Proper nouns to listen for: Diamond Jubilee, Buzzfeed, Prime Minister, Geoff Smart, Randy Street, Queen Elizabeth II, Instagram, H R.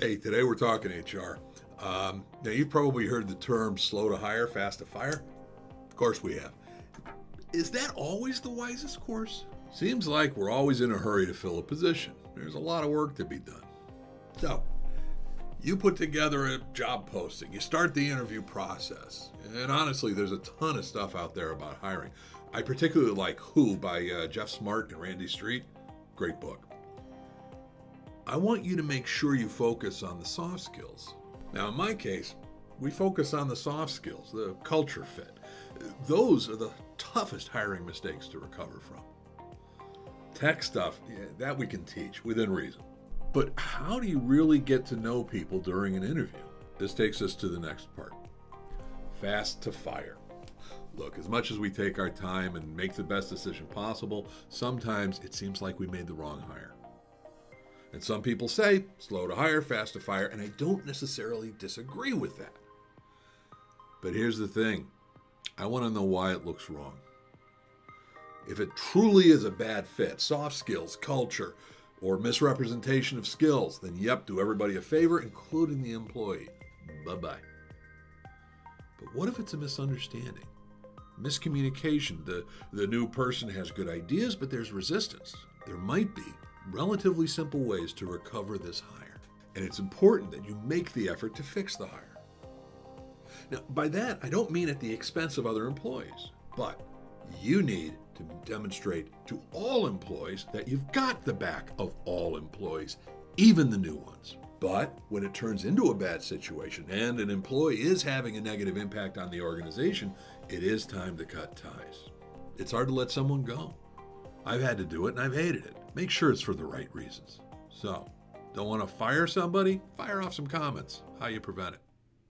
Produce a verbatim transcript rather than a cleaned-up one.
Hey, today we're talking H R. Um, now, you've probably heard the term slow to hire, fast to fire. Of course we have. Is that always the wisest course? Seems like we're always in a hurry to fill a position. There's a lot of work to be done. So, you put together a job posting, you start the interview process, and honestly, there's a ton of stuff out there about hiring. I particularly like Who by uh, Geoff Smart and Randy Street. Great book. I want you to make sure you focus on the soft skills. Now, in my case, we focus on the soft skills, the culture fit. Those are the toughest hiring mistakes to recover from. Tech stuff, yeah, that we can teach within reason. But how do you really get to know people during an interview? This takes us to the next part. Fast to fire. Look, as much as we take our time and make the best decision possible, sometimes it seems like we made the wrong hire. And some people say, slow to hire, fast to fire, and I don't necessarily disagree with that. But here's the thing. I want to know why it looks wrong. If it truly is a bad fit, soft skills, culture, or misrepresentation of skills, then yep, do everybody a favor, including the employee. Bye-bye. But what if it's a misunderstanding? Miscommunication. The, the new person has good ideas, but there's resistance. There might be relatively simple ways to recover this hire. And it's important that you make the effort to fix the hire. Now, by that, I don't mean at the expense of other employees, but you need to demonstrate to all employees that you've got the back of all employees, even the new ones. But when it turns into a bad situation and an employee is having a negative impact on the organization, it is time to cut ties. It's hard to let someone go. I've had to do it and I've hated it. Make sure it's for the right reasons. So, don't want to fire somebody? Fire off some comments. How you prevent it.